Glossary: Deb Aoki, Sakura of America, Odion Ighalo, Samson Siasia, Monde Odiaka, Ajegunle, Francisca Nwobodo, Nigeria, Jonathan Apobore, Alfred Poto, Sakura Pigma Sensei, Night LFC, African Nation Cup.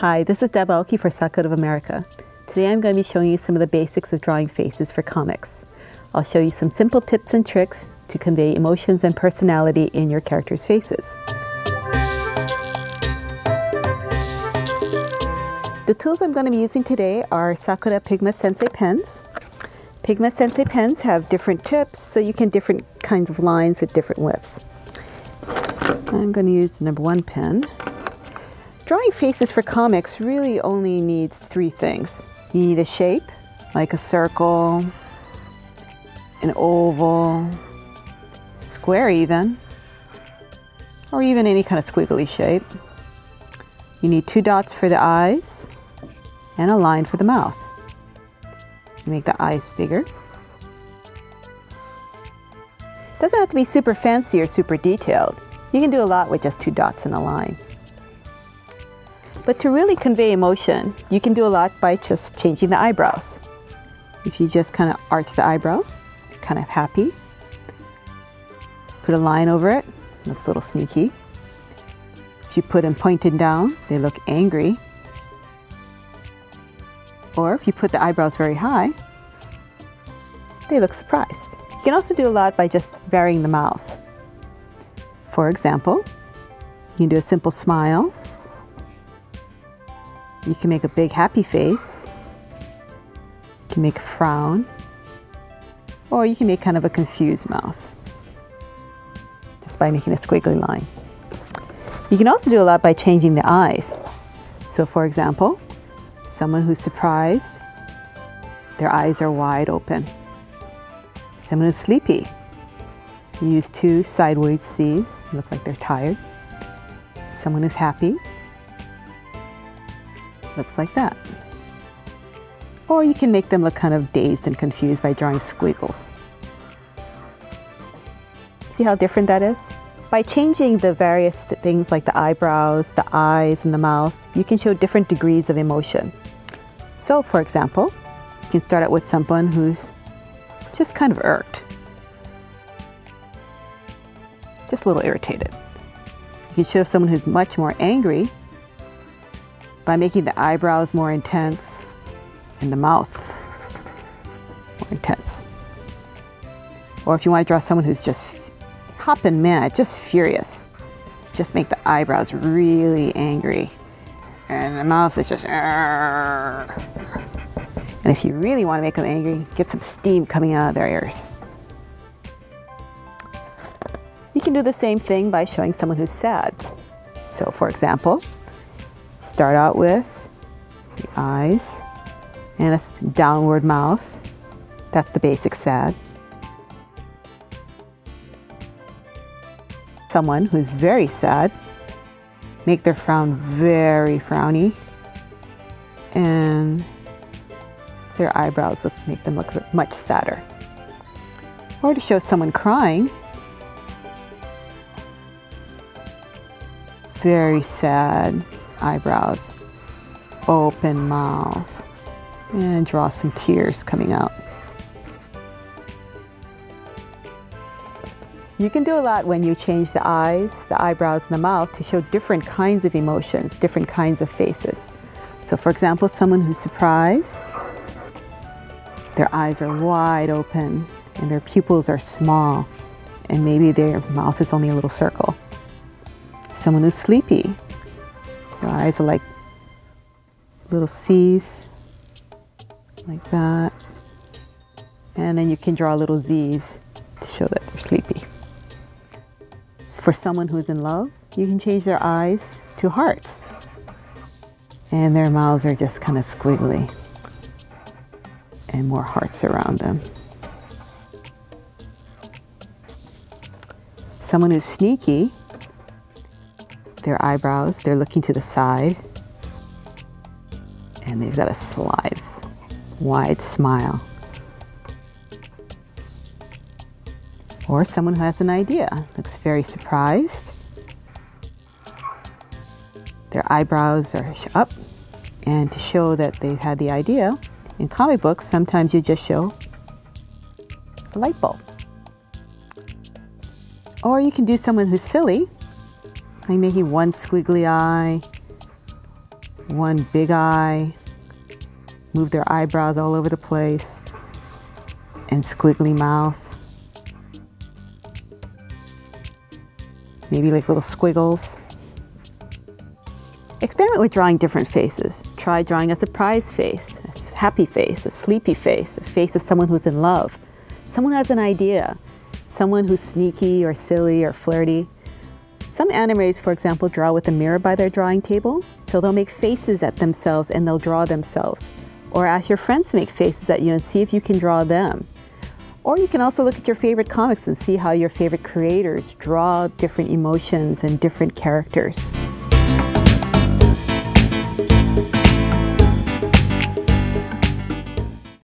Hi, this is Deb Aoki for Sakura of America. Today I'm going to be showing you some of the basics of drawing faces for comics. I'll show you some simple tips and tricks to convey emotions and personality in your characters' faces. The tools I'm going to be using today are Sakura Pigma Sensei pens. Pigma Sensei pens have different tips, so you can different kinds of lines with different widths. I'm going to use the number 1 pen. Drawing faces for comics really only needs 3 things. You need a shape, like a circle, an oval, square even, or even any kind of squiggly shape. You need 2 dots for the eyes and a line for the mouth. You make the eyes bigger. It doesn't have to be super fancy or super detailed. You can do a lot with just 2 dots and a line. But to really convey emotion, you can do a lot by just changing the eyebrows. If you just kind of arch the eyebrow, kind of happy, put a line over it, looks a little sneaky. If you put them pointed down, they look angry. Or if you put the eyebrows very high, they look surprised. You can also do a lot by just varying the mouth. For example, you can do a simple smile. You can make a big happy face. You can make a frown. Or you can make kind of a confused mouth, just by making a squiggly line. You can also do a lot by changing the eyes. So for example, someone who's surprised, their eyes are wide open. Someone who's sleepy, you use 2 sideways C's, look like they're tired. Someone who's happy, looks like that. Or you can make them look kind of dazed and confused by drawing squiggles. See how different that is? By changing the various things like the eyebrows, the eyes, and the mouth, you can show different degrees of emotion. So, for example, you can start out with someone who's just kind of irked. Just a little irritated. You can show someone who's much more angry by making the eyebrows more intense and the mouth more intense. Or if you want to draw someone who's just hopping mad, just furious. Just make the eyebrows really angry. And the mouth is just argh. And if you really want to make them angry, get some steam coming out of their ears. You can do the same thing by showing someone who's sad. So for example, start out with the eyes and a downward mouth. That's the basic sad. Someone who's very sad, make their frown very frowny, and their eyebrows make them look much sadder. Or to show someone crying, very sad eyebrows, open mouth, and draw some tears coming out. You can do a lot when you change the eyes, the eyebrows, and the mouth to show different kinds of emotions, different kinds of faces. So for example, someone who's surprised, their eyes are wide open and their pupils are small and maybe their mouth is only a little circle. Someone who's sleepy, their eyes are like little C's, like that. And then you can draw little Z's to show that they're sleepy. For someone who's in love, you can change their eyes to hearts. And their mouths are just kind of squiggly. And more hearts around them. Someone who's sneaky, their eyebrows, they're looking to the side. And they've got a slide, wide smile. Or someone who has an idea, looks very surprised. Their eyebrows are up, and to show that they've had the idea, in comic books, sometimes you just show a light bulb. Or you can do someone who's silly, like making one squiggly eye, one big eye, move their eyebrows all over the place, and squiggly mouth. Maybe like little squiggles. Experiment with drawing different faces. Try drawing a surprised face, a happy face, a sleepy face, a face of someone who's in love, someone who has an idea, someone who's sneaky or silly or flirty. Some animes, for example, draw with a mirror by their drawing table, so they'll make faces at themselves and they'll draw themselves. Or ask your friends to make faces at you and see if you can draw them. Or you can also look at your favorite comics and see how your favorite creators draw different emotions and different characters.